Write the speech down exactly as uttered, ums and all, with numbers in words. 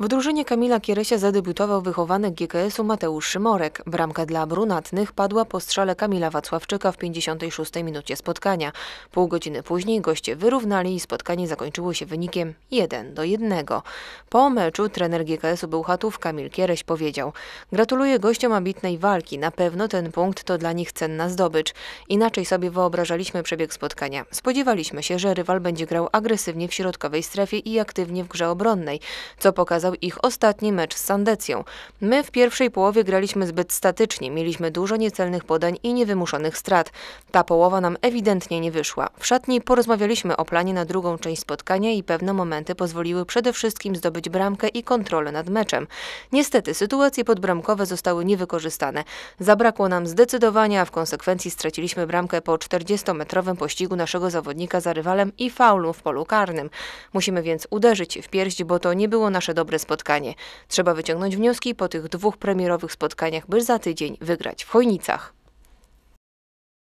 W drużynie Kamila Kieresia zadebiutował wychowany G K S-u Mateusz Szymorek. Bramka dla brunatnych padła po strzale Kamila Wacławczyka w pięćdziesiątej szóstej minucie spotkania. Pół godziny później goście wyrównali i spotkanie zakończyło się wynikiem jeden do jednego. Po meczu trener G K S-u Bełchatów Kamil Kiereś powiedział: gratuluję gościom ambitnej walki, na pewno ten punkt to dla nich cenna zdobycz. Inaczej sobie wyobrażaliśmy przebieg spotkania. Spodziewaliśmy się, że rywal będzie grał agresywnie w środkowej strefie i aktywnie w grze obronnej, co pokazał ich ostatni mecz z Sądecją. My w pierwszej połowie graliśmy zbyt statycznie, mieliśmy dużo niecelnych podań i niewymuszonych strat. Ta połowa nam ewidentnie nie wyszła. W szatni porozmawialiśmy o planie na drugą część spotkania i pewne momenty pozwoliły przede wszystkim zdobyć bramkę i kontrolę nad meczem. Niestety sytuacje podbramkowe zostały niewykorzystane. Zabrakło nam zdecydowania, a w konsekwencji straciliśmy bramkę po czterdziestometrowym pościgu naszego zawodnika za rywalem i faulu w polu karnym. Musimy więc uderzyć w pierś, bo to nie było nasze dobre spotkanie. Trzeba wyciągnąć wnioski po tych dwóch premierowych spotkaniach, by za tydzień wygrać w Chojnicach.